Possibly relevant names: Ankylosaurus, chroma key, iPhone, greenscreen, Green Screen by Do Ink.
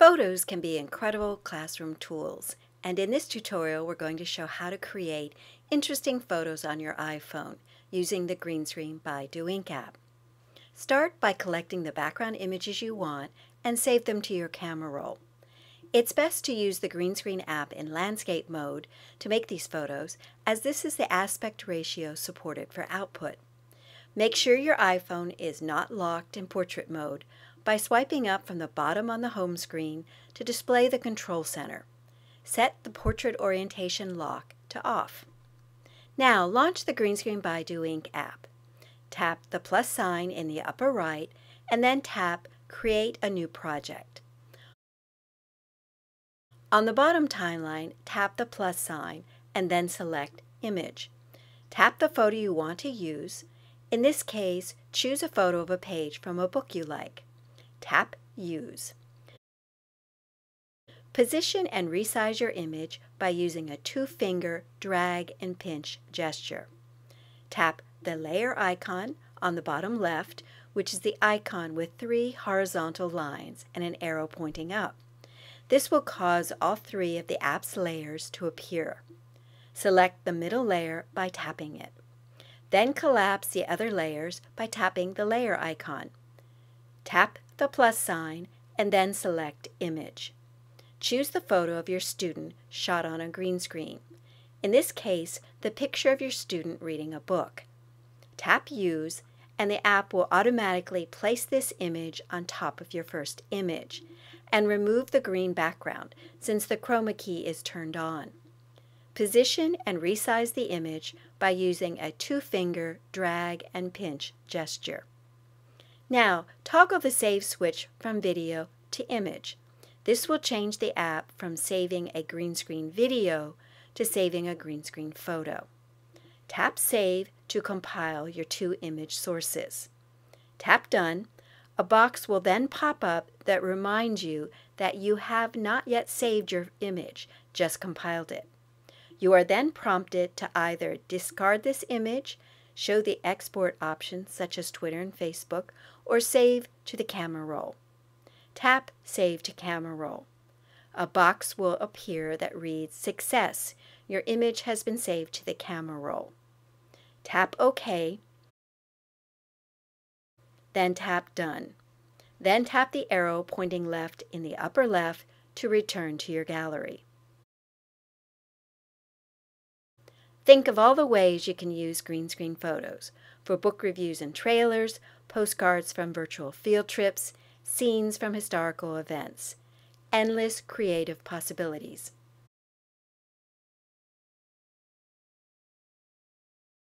Photos can be incredible classroom tools, and in this tutorial we're going to show how to create interesting photos on your iPhone using the Green Screen by Do Ink app. Start by collecting the background images you want and save them to your camera roll. It's best to use the Green Screen app in landscape mode to make these photos, as this is the aspect ratio supported for output. Make sure your iPhone is not locked in portrait mode by swiping up from the bottom on the home screen to display the control center. Set the portrait orientation lock to off. Now launch the Green Screen by Do Ink app. Tap the plus sign in the upper right and then tap Create a New Project. On the bottom timeline, tap the plus sign and then select Image. Tap the photo you want to use. In this case, choose a photo of a page from a book you like. Tap Use. Position and resize your image by using a two-finger drag and pinch gesture. Tap the layer icon on the bottom left, which is the icon with three horizontal lines and an arrow pointing up. This will cause all three of the app's layers to appear. Select the middle layer by tapping it. Then collapse the other layers by tapping the layer icon. Tap the plus sign and then select Image. Choose the photo of your student shot on a green screen. In this case, the picture of your student reading a book. Tap Use and the app will automatically place this image on top of your first image and remove the green background since the chroma key is turned on. Position and resize the image by using a two-finger drag and pinch gesture. Now toggle the save switch from video to image. This will change the app from saving a green screen video to saving a green screen photo. Tap Save to compile your two image sources. Tap Done. A box will then pop up that reminds you that you have not yet saved your image, just compiled it. You are then prompted to either discard this image, show the export options such as Twitter and Facebook, or save to the camera roll. Tap Save to Camera Roll. A box will appear that reads Success. Your image has been saved to the camera roll. Tap OK, then tap Done. Then tap the arrow pointing left in the upper left to return to your gallery. Think of all the ways you can use green screen photos for book reviews and trailers, postcards from virtual field trips, scenes from historical events. Endless creative possibilities.